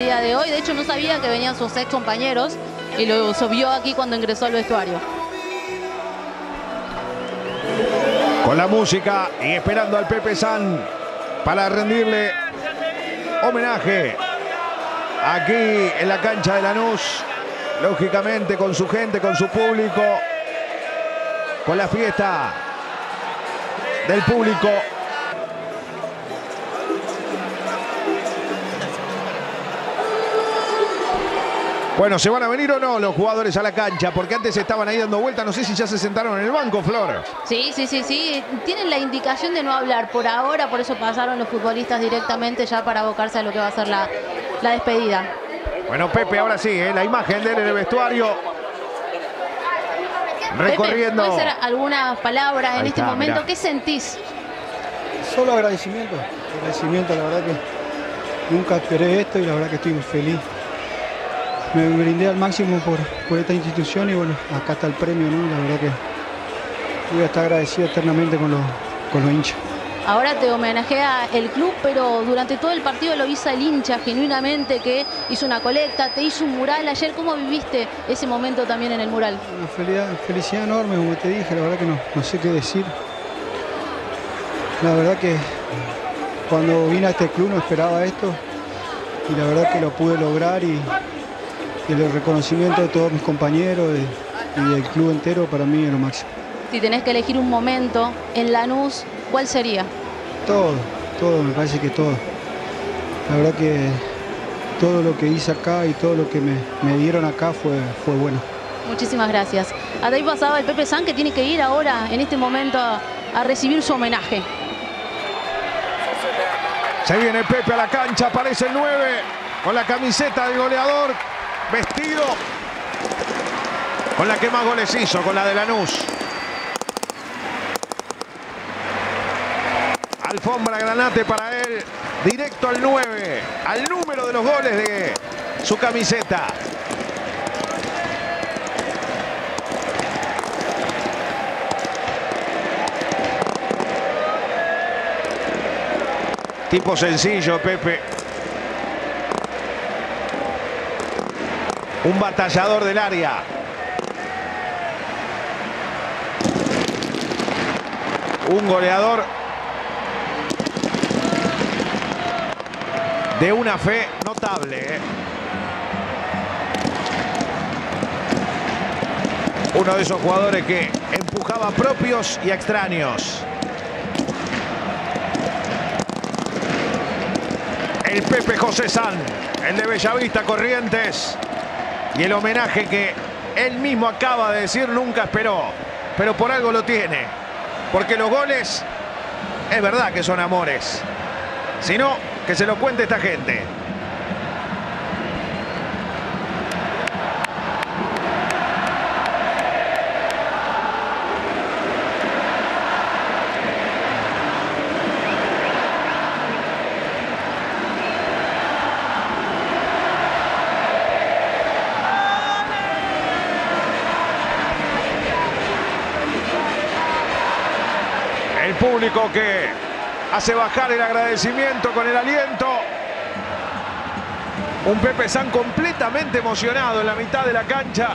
Día de hoy, de hecho no sabía que venían sus ex compañeros y lo vio aquí cuando ingresó al vestuario. Con la música y esperando al Pepe Sand para rendirle homenaje aquí en la cancha de Lanús, lógicamente con su gente, con su público, con la fiesta del público. Bueno, ¿se van a venir o no los jugadores a la cancha? Porque antes estaban ahí dando vueltas, no sé si ya se sentaron en el banco, Flor. Sí. Tienen la indicación de no hablar por ahora, por eso pasaron los futbolistas directamente ya para abocarse a lo que va a ser la despedida. Bueno, Pepe, ahora sí, la imagen de él en el vestuario. Recorriendo. Pepe, ¿puede ser algunas palabras ahí en este momento? Mirá. ¿Qué sentís? Solo agradecimiento. Agradecimiento, la verdad que nunca esperé esto y la verdad que estoy muy feliz. Me brindé al máximo por esta institución y bueno, acá está el premio, ¿no? La verdad que voy a estar agradecido eternamente con los hinchas. Ahora te homenajea el club, pero durante todo el partido lo hizo el hincha genuinamente, que hizo una colecta, te hizo un mural ayer. ¿Cómo viviste ese momento también en el mural? Una felicidad enorme, como te dije, la verdad que no sé qué decir. La verdad que cuando vine a este club no esperaba esto y la verdad que lo pude lograr y... el reconocimiento de todos mis compañeros y del club entero para mí es lo máximo. Si tenés que elegir un momento en Lanús, ¿cuál sería? Todo, me parece que todo. La verdad que todo lo que hice acá y todo lo que me dieron acá fue bueno. Muchísimas gracias. Hasta ahí pasaba el Pepe Sand, que tiene que ir ahora en este momento a recibir su homenaje. Se viene Pepe a la cancha, aparece el 9 con la camiseta del goleador. Vestido con la que más goles hizo, con la de Lanús. Alfombra granate para él, directo al 9, al número de los goles de su camiseta. Tipo sencillo, Pepe. Un batallador del área. Un goleador de una fe notable. Uno de esos jugadores que empujaba a propios y a extraños. El Pepe José Sand, el de Bellavista, Corrientes. Y el homenaje que él mismo acaba de decir, nunca esperó. Pero por algo lo tiene. Porque los goles, es verdad que son amores. Si no, que se lo cuente esta gente. El público que hace bajar el agradecimiento con el aliento. Un Pepe Sand completamente emocionado en la mitad de la cancha.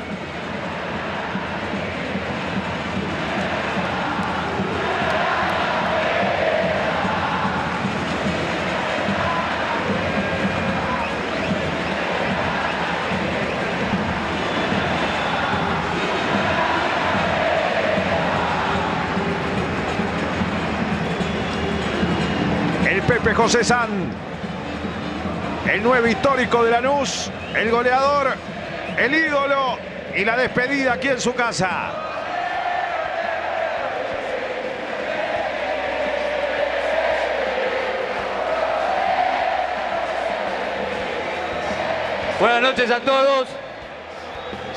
Pepe José Sand, el 9 histórico de Lanús, el goleador, el ídolo y la despedida aquí en su casa. Buenas noches a todos.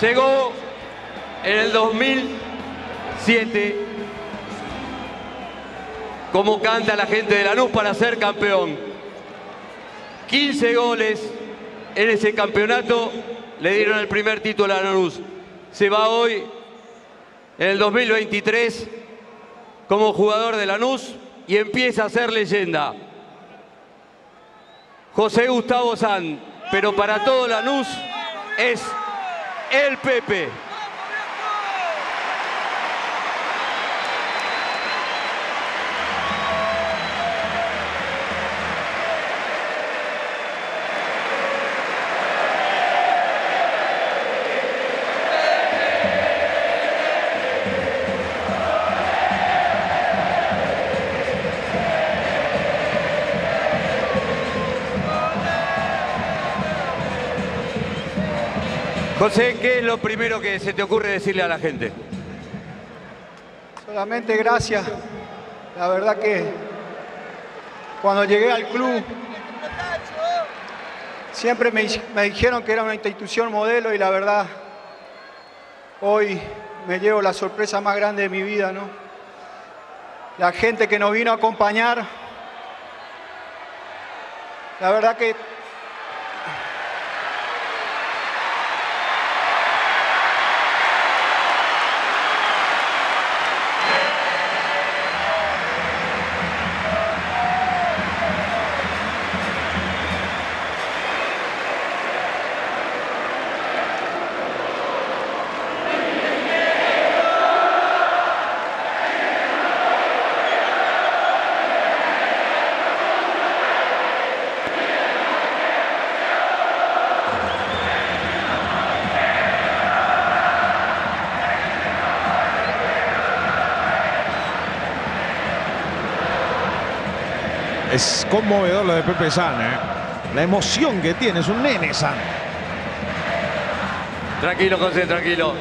Llegó en el 2007. Cómo canta la gente de Lanús para ser campeón. 15 goles en ese campeonato le dieron el primer título a Lanús. Se va hoy, en el 2023, como jugador de Lanús y empieza a ser leyenda. José Gustavo Sand. pero para todo Lanús es el Pepe. José, ¿qué es lo primero que se te ocurre decirle a la gente? Solamente gracias. La verdad que cuando llegué al club siempre me dijeron que era una institución modelo y la verdad hoy me llevo la sorpresa más grande de mi vida, ¿no? La gente que nos vino a acompañar, la verdad que es conmovedor lo de Pepe Sand, La emoción que tiene, es un nene Sand. Tranquilo, José, tranquilo.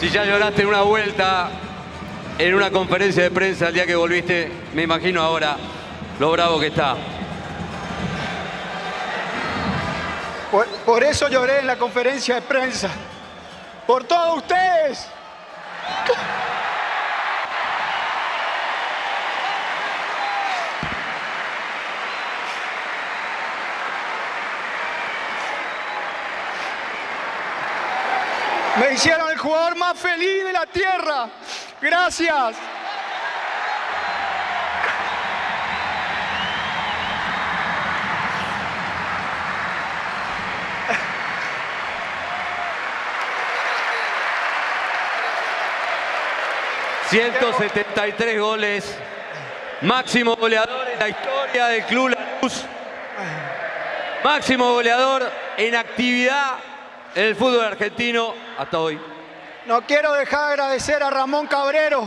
Si ya lloraste en una vuelta, en una conferencia de prensa el día que volviste, me imagino ahora lo bravo que está. Por eso lloré en la conferencia de prensa. Por todos ustedes. Me hicieron el jugador más feliz de la tierra. Gracias. ...173 goles... ...máximo goleador en la historia del Club Lanús... ...máximo goleador en actividad... en el fútbol argentino hasta hoy. No quiero dejar de agradecer a Ramón Cabrero,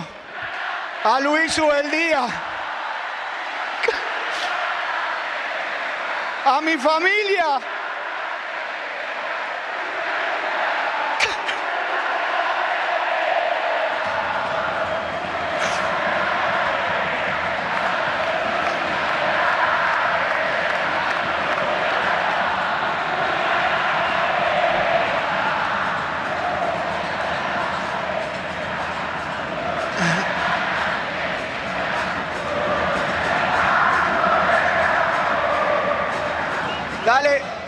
a Luis Zubeldía, a mi familia.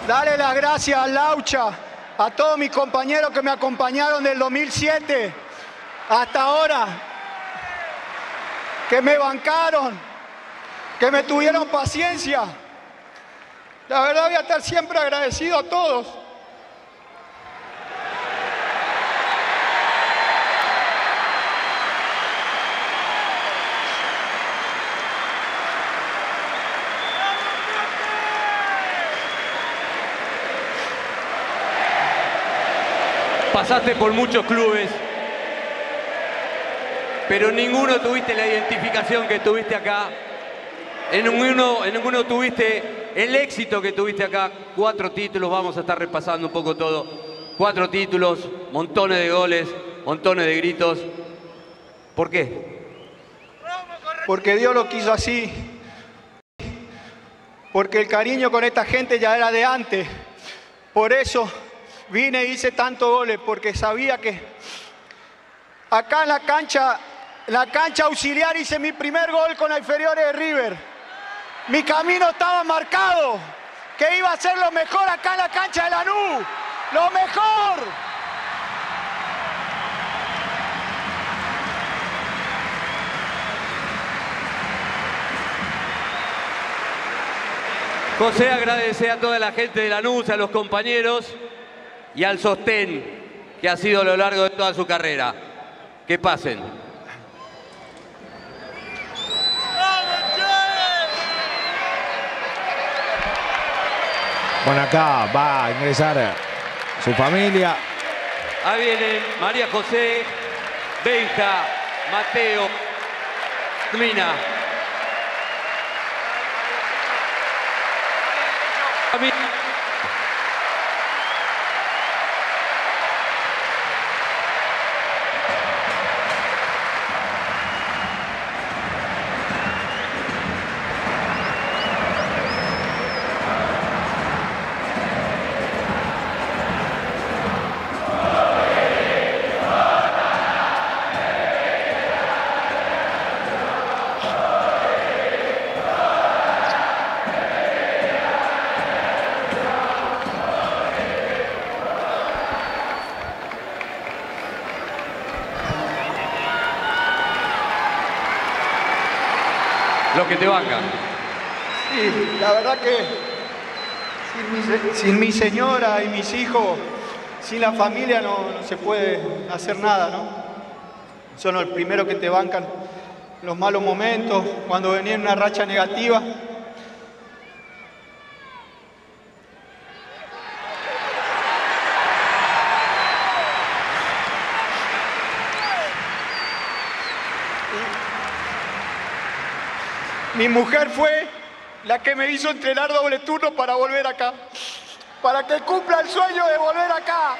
Dale las gracias a Laucha, a todos mis compañeros que me acompañaron del 2007 hasta ahora, que me bancaron, que me tuvieron paciencia. La verdad voy a estar siempre agradecido a todos. Pasaste por muchos clubes, pero en ninguno tuviste la identificación que tuviste acá. En ninguno tuviste el éxito que tuviste acá. 4 títulos, vamos a estar repasando un poco todo. 4 títulos, montones de goles, montones de gritos. ¿Por qué? Porque Dios lo quiso así. Porque el cariño con esta gente ya era de antes. Por eso... vine e hice tantos goles porque sabía que acá en la cancha auxiliar hice mi primer gol con la inferiores de River. Mi camino estaba marcado, que iba a ser lo mejor acá en la cancha de Lanús. ¡Lo mejor! José agradece a toda la gente de Lanús, a los compañeros y al sostén que ha sido a lo largo de toda su carrera. Que pasen. Bueno, acá va a ingresar su familia. Ahí vienen María José, Benja, Mateo, Mina. Que te bancan. Sí, la verdad que sin mi señora y mis hijos, sin la familia no se puede hacer nada, ¿no? Son los primeros que te bancan los malos momentos, cuando venía en una racha negativa. Mi mujer fue la que me hizo entrenar doble turno para volver acá. Para que cumpla el sueño de volver acá.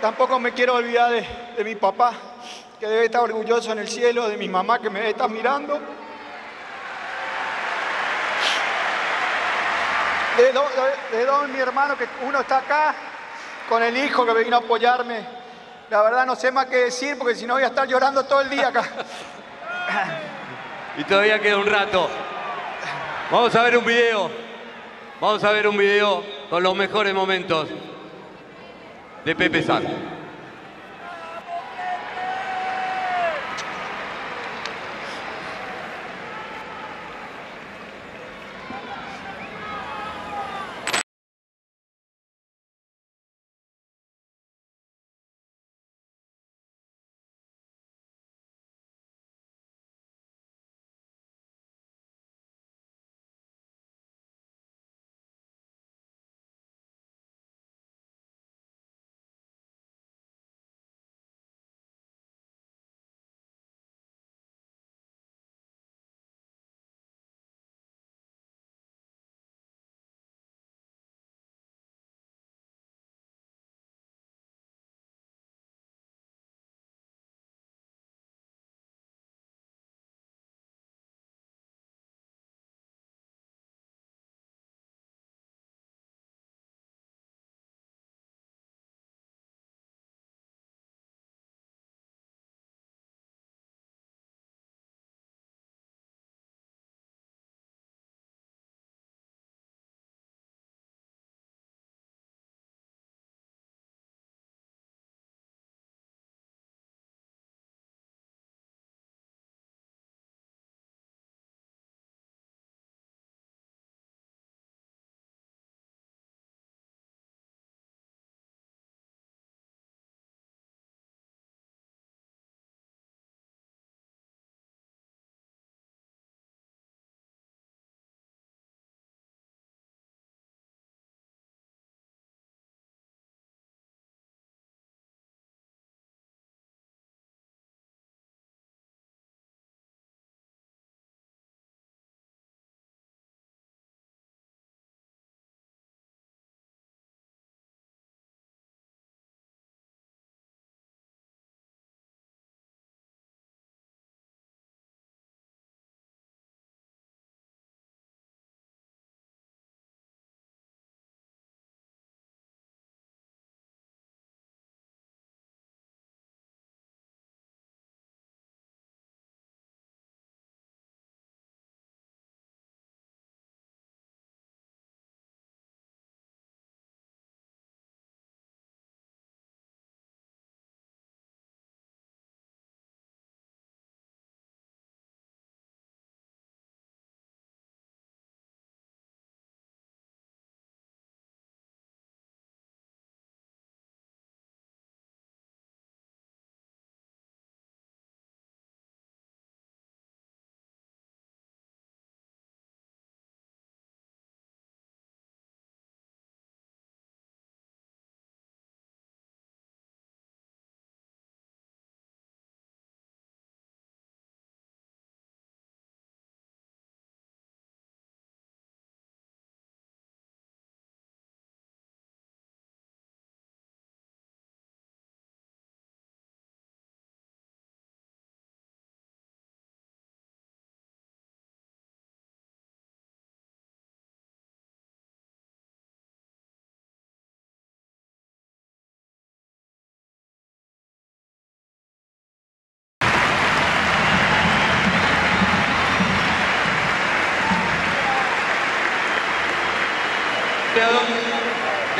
Tampoco me quiero olvidar de mi papá, que debe estar orgulloso en el cielo, de mi mamá, que me debe estar mirando. De don mi hermano, que uno está acá, con el hijo que vino a apoyarme. La verdad no sé más qué decir, porque si no voy a estar llorando todo el día acá. Y todavía queda un rato. Vamos a ver un video. Vamos a ver un video con los mejores momentos de Pepe Sand.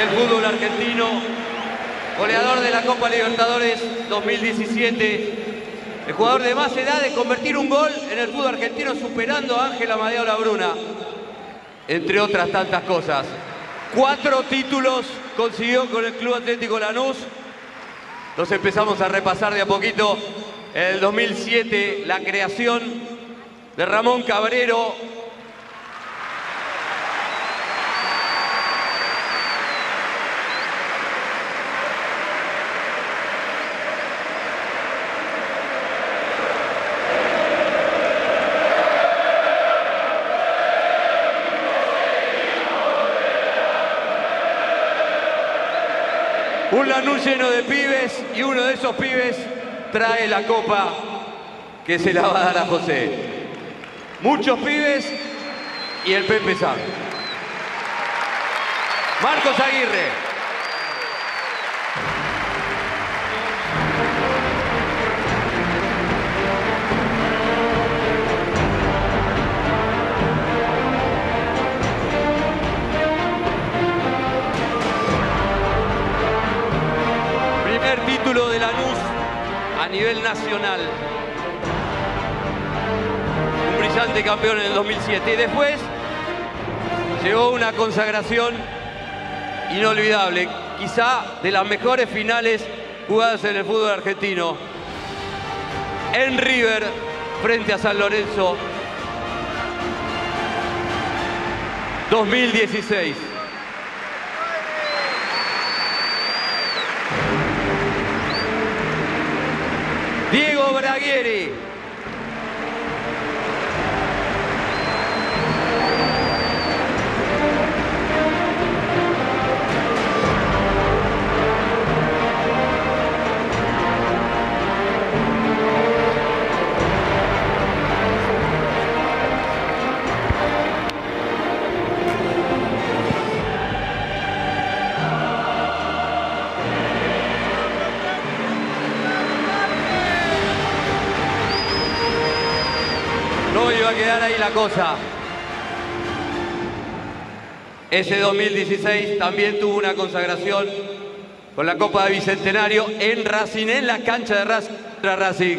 del fútbol argentino, goleador de la Copa Libertadores 2017, el jugador de más edad de convertir un gol en el fútbol argentino, superando a Ángel Amadeo Labruna, entre otras tantas cosas. 4 títulos consiguió con el Club Atlético Lanús. Los empezamos a repasar de a poquito. En el 2007, la creación de Ramón Cabrero. Un Lanús lleno de pibes, y uno de esos pibes trae la copa que se la va a dar a José. Muchos pibes y el Pepe Sand. Marcos Aguirre. Título de Lanús a nivel nacional. Un brillante campeón en el 2007. Y después llegó una consagración inolvidable, quizá de las mejores finales jugadas en el fútbol argentino. En River, frente a San Lorenzo, 2016. Diego Braghieri. Ahí la cosa. Ese 2016 también tuvo una consagración con la Copa de Bicentenario en Racing, en la cancha de Racing.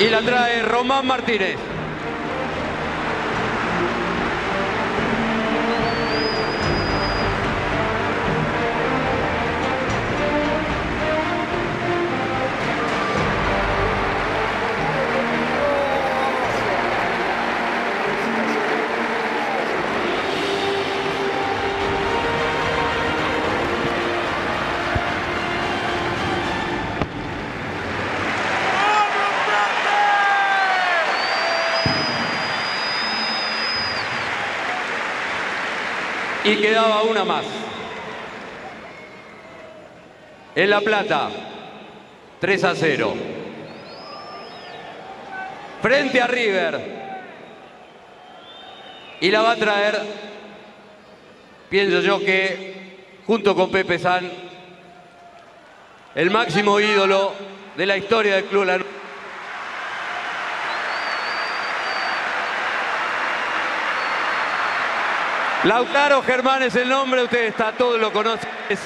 Y la trae Román Martínez. Y quedaba una más. En La Plata, 3-0. Frente a River. Y la va a traer, pienso yo que, junto con Pepe Sand, el máximo ídolo de la historia del Club Lanús. Lautaro Germán es el nombre, usted está, todos lo conocen. Es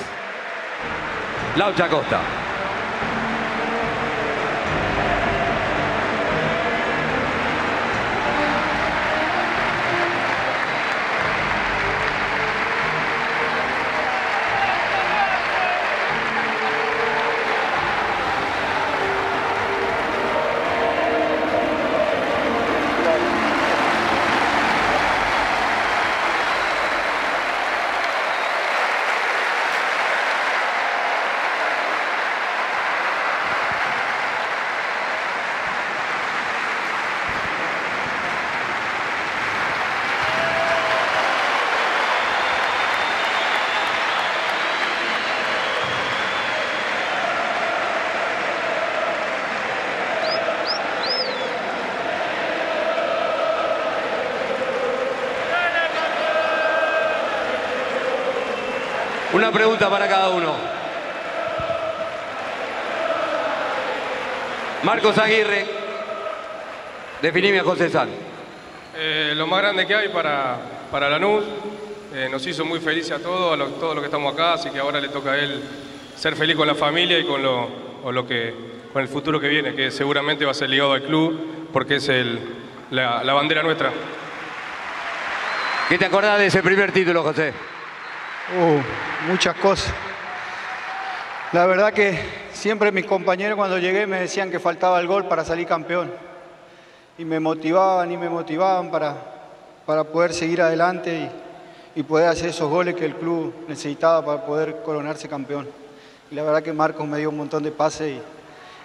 Laucha Costa. Una pregunta para cada uno. Marcos Aguirre, definime a José Sand. Lo más grande que hay para Lanús. Nos hizo muy felices a todos, todos los que estamos acá, así que ahora le toca a él ser feliz con la familia y con el futuro que viene, que seguramente va a ser ligado al club, porque es la bandera nuestra. ¿Qué te acordás de ese primer título, José? Muchas cosas. La verdad que siempre mis compañeros cuando llegué me decían que faltaba el gol para salir campeón. Y me motivaban para poder seguir adelante y poder hacer esos goles que el club necesitaba para poder coronarse campeón. Y la verdad que Marcos me dio un montón de pases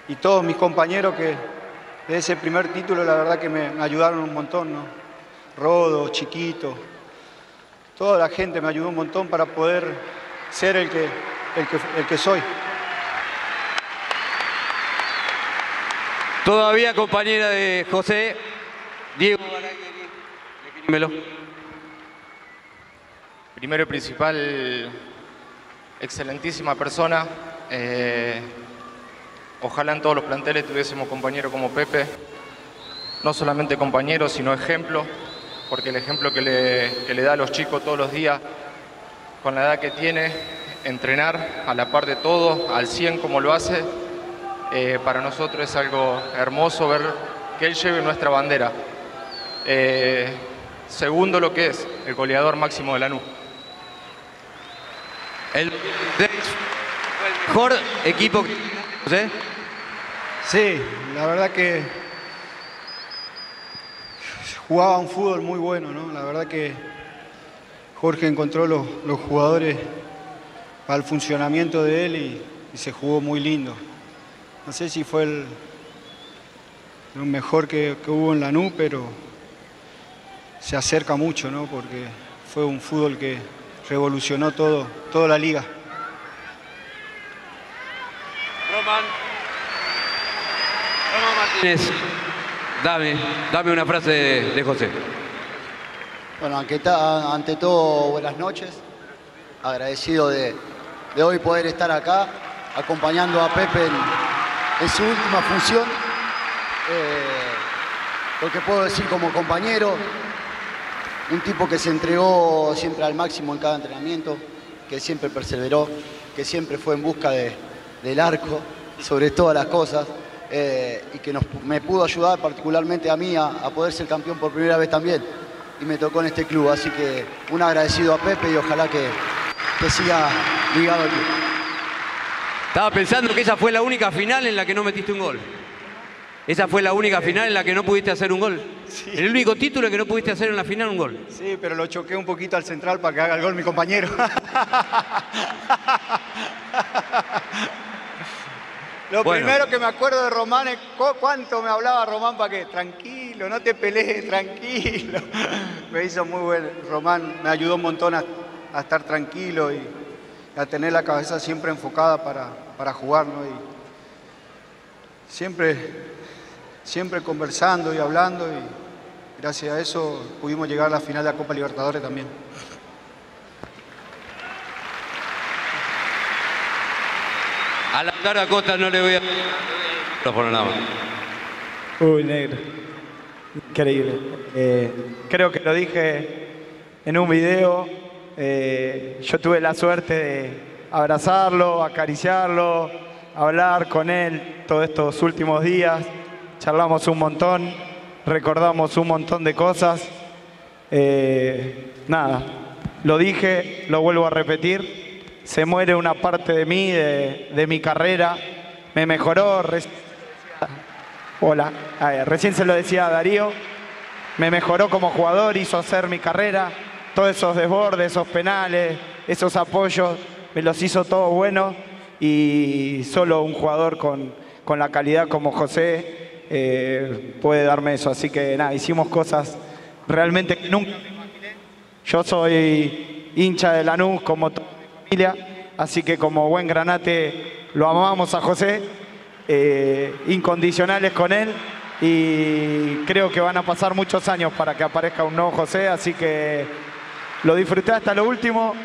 y todos mis compañeros que de ese primer título la verdad que me ayudaron un montón, ¿no? Rodo, Chiquito, toda la gente me ayudó un montón para poder ser el que soy. Todavía compañera de José, Diego Braghieri, definímelo. Primero y principal, excelentísima persona. Ojalá en todos los planteles tuviésemos compañeros como Pepe. No solamente compañeros, sino ejemplo, porque el ejemplo que le da a los chicos todos los días, con la edad que tiene, entrenar a la par de todo, al 100 como lo hace, para nosotros es algo hermoso ver que él lleve nuestra bandera. Segundo, lo que es el goleador máximo de Lanús. El mejor equipo. ¿Sí? Sí, la verdad que jugaba un fútbol muy bueno, ¿no? La verdad que Jorge encontró los jugadores para el funcionamiento de él y se jugó muy lindo. No sé si fue el mejor que hubo en Lanús, pero se acerca mucho, ¿no? Porque fue un fútbol que revolucionó toda la liga. Román Martínez. Dame una frase de José. Bueno, ante todo, buenas noches. Agradecido de hoy poder estar acá, acompañando a Pepe en su última función. Lo que puedo decir como compañero, un tipo que se entregó siempre al máximo en cada entrenamiento, que siempre perseveró, que siempre fue en busca del arco, sobre todas las cosas. Y que me pudo ayudar particularmente a mí a poder ser campeón por primera vez también, y me tocó en este club, así que un agradecido a Pepe y ojalá que siga ligado al club. Estaba pensando que esa fue la única final en la que no metiste un gol. Esa fue la única final en la que no pudiste hacer un gol. Sí. El único título que no pudiste hacer en la final un gol. Sí, pero lo choqué un poquito al central para que haga el gol mi compañero. Lo primero que me acuerdo de Román es cuánto me hablaba Román para que, tranquilo, no te pelees, tranquilo. Me hizo muy bueno. Román me ayudó un montón a estar tranquilo y a tener la cabeza siempre enfocada para jugar, ¿no? Y siempre conversando y hablando, y gracias a eso pudimos llegar a la final de la Copa Libertadores también. A Laucha Costa no le voy a... negro. Increíble. Creo que lo dije en un video. Yo tuve la suerte de abrazarlo, acariciarlo, hablar con él todos estos últimos días. Charlamos un montón, recordamos un montón de cosas. Nada, lo dije, lo vuelvo a repetir. Se muere una parte de mí, de mi carrera. Me mejoró. Recién se lo decía a Darío. Me mejoró como jugador, hizo hacer mi carrera. Todos esos desbordes, esos penales, esos apoyos, me los hizo todo bueno. Y solo un jugador con la calidad como José puede darme eso. Así que nada, hicimos cosas realmente que nunca me imaginé. Yo soy hincha de Lanús, como todo. Así que como buen granate lo amamos a José, incondicionales con él, y creo que van a pasar muchos años para que aparezca un nuevo José, así que lo disfruté hasta lo último,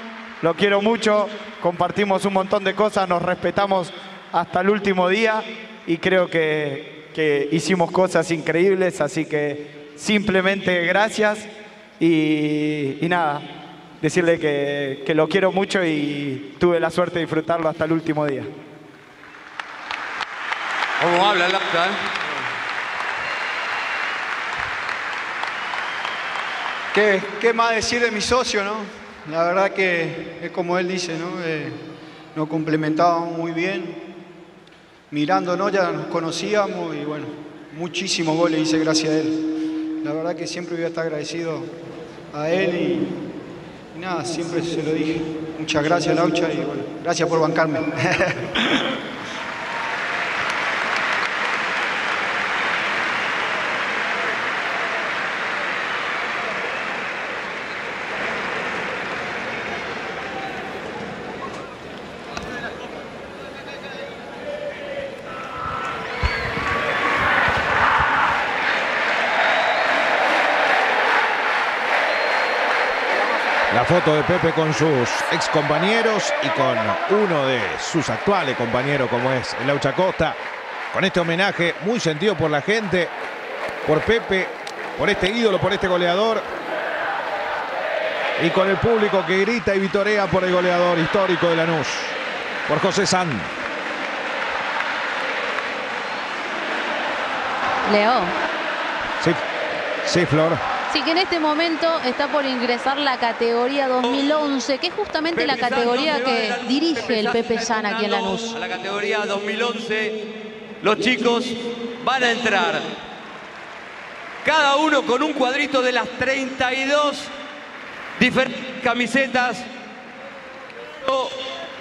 lo quiero mucho, compartimos un montón de cosas, nos respetamos hasta el último día y creo que hicimos cosas increíbles, así que simplemente gracias y nada, decirle que lo quiero mucho y tuve la suerte de disfrutarlo hasta el último día. ¿Cómo habla el acta? ¿Qué más decir de mi socio, no? La verdad que es como él dice, ¿no? Nos complementábamos muy bien. Mirándonos ya nos conocíamos y bueno, muchísimos goles hice gracias a él. La verdad que siempre voy a estar agradecido a él y nada, siempre se lo dije. Muchas gracias, Laucha, y bueno, gracias por bancarme. Foto de Pepe con sus excompañeros y con uno de sus actuales compañeros como es Laucha Costa, con este homenaje muy sentido por la gente, por Pepe, por este ídolo, por este goleador y con el público que grita y vitorea por el goleador histórico de Lanús, por José Sand. Leo. Sí, sí, Flor. Así que en este momento está por ingresar la categoría 2011, que es justamente Pepe la categoría que dirige el Pepe Sand aquí en Lanús. A la categoría 2011, los chicos van a entrar, cada uno con un cuadrito de las 32 diferentes camisetas.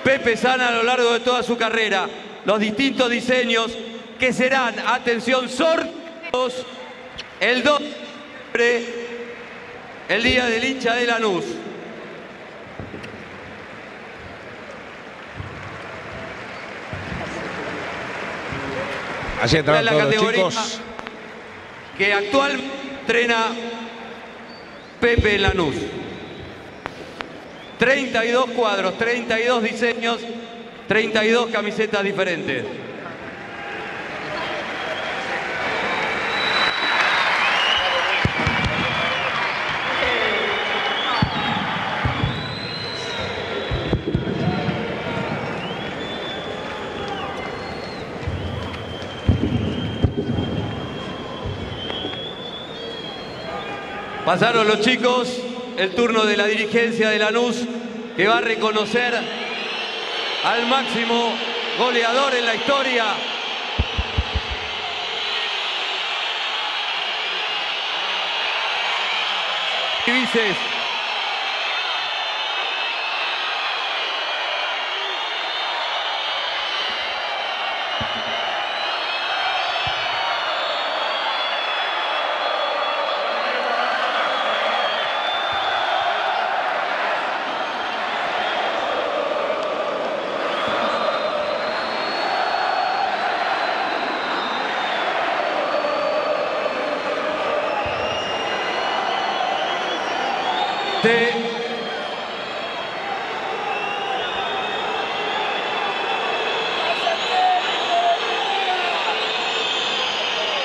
Pepe Sand a lo largo de toda su carrera, los distintos diseños que serán, atención, sorteados el 2 el día del hincha de Lanús. Así entraron todos los chicos. Que actualmente entrena Pepe en Lanús. 32 cuadros, 32 diseños, 32 camisetas diferentes. Pasaron los chicos, el turno de la dirigencia de Lanús, que va a reconocer al máximo goleador en la historia.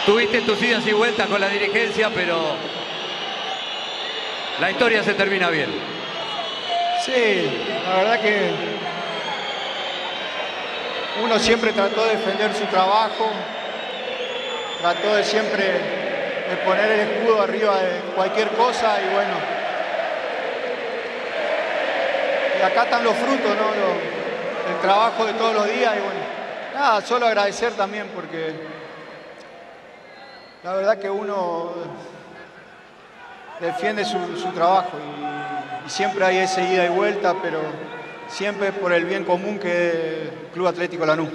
Tuviste tus idas y vueltas con la dirigencia, pero la historia se termina bien. Sí, la verdad que uno siempre trató de defender su trabajo, trató de siempre de poner el escudo arriba de cualquier cosa y bueno, y acá están los frutos, ¿no? El trabajo de todos los días y bueno, nada, solo agradecer también porque la verdad que uno defiende su trabajo y siempre hay esa ida y vuelta, pero siempre por el bien común que es el Club Atlético Lanús.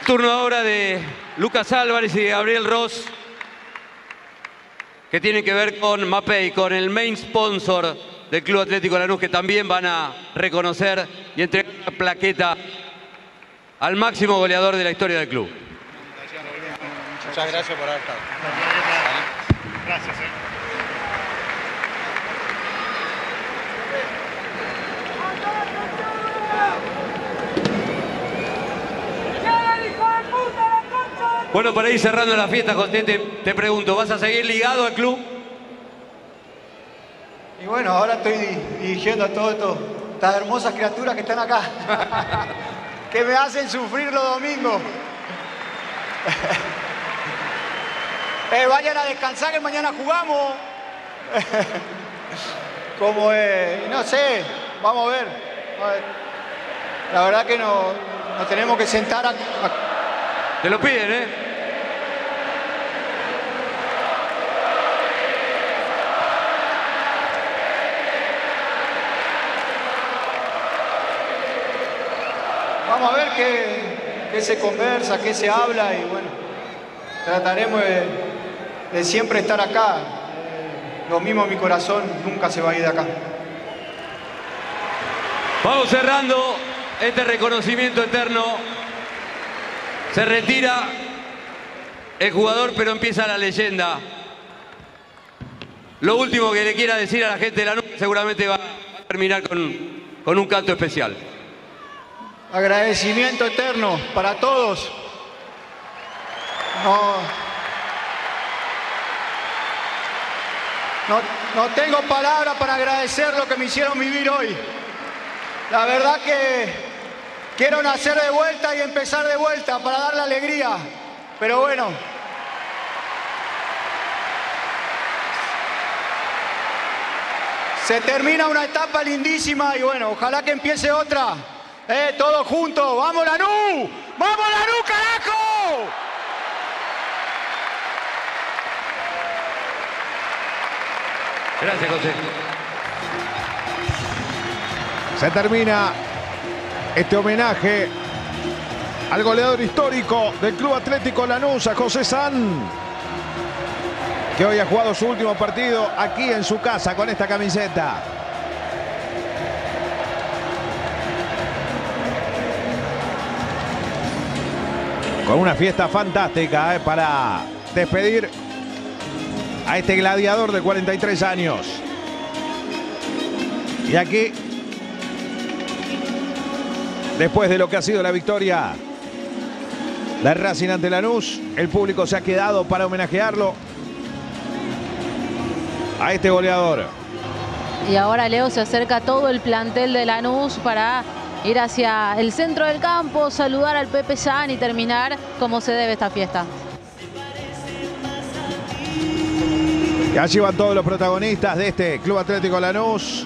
El turno ahora de Lucas Álvarez y de Gabriel Ross, que tiene que ver con MAPEI, con el main sponsor del Club Atlético Lanús, que también van a reconocer y entregar la plaqueta al máximo goleador de la historia del club. Muchas gracias por haber estado. Gracias. ¡Llega el hijo de puta a la cancha! Bueno, para ir cerrando la fiesta, José, te pregunto, ¿vas a seguir ligado al club? Y bueno, ahora estoy dirigiendo a todas estas hermosas criaturas que están acá, que me hacen sufrir los domingos. Vayan a descansar que mañana jugamos. Como, no sé, vamos a ver. La verdad que nos tenemos que sentar aquí. Te lo piden, ¿eh? Vamos a ver qué se conversa, qué se habla y bueno, trataremos de siempre estar acá. Lo mismo en mi corazón, nunca se va a ir de acá. Vamos cerrando este reconocimiento eterno. Se retira el jugador, pero empieza la leyenda. Lo último que le quiera decir a la gente de Lanús, seguramente va a terminar con un canto especial. Agradecimiento eterno para todos. No tengo palabras para agradecer lo que me hicieron vivir hoy. La verdad que quiero nacer de vuelta y empezar de vuelta para dar la alegría. Pero bueno. Se termina una etapa lindísima y bueno, ojalá que empiece otra. Todos juntos. ¡Vamos Lanús! ¡Vamos Lanús, carajo! Gracias, José. Se termina este homenaje al goleador histórico del Club Atlético Lanús, a José Sand, que hoy ha jugado su último partido aquí en su casa con esta camiseta. Con una fiesta fantástica para despedir a este gladiador de 43 años. Y aquí, después de lo que ha sido la victoria de Racing ante Lanús, el público se ha quedado para homenajearlo a este goleador. Y ahora, Leo, se acerca todo el plantel de Lanús para ir hacia el centro del campo, saludar al Pepe Sand y terminar como se debe esta fiesta. Y allí van todos los protagonistas de este Club Atlético Lanús.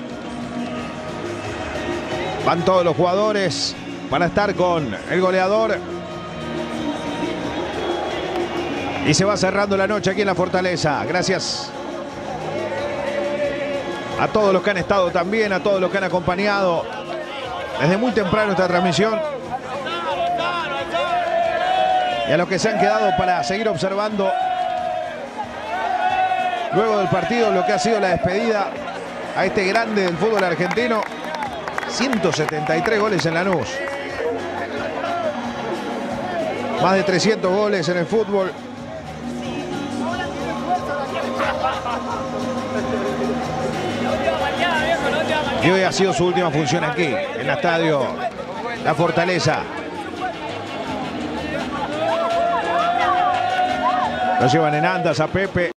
Van todos los jugadores. Van a estar con el goleador. Y se va cerrando la noche aquí en La Fortaleza. Gracias a todos los que han estado también, a todos los que han acompañado desde muy temprano esta transmisión. Y a los que se han quedado para seguir observando luego del partido lo que ha sido la despedida a este grande del fútbol argentino. 173 goles en Lanús. Más de 300 goles en el fútbol. Y hoy ha sido su última función aquí, en el estadio La Fortaleza. Lo llevan en andas a Pepe.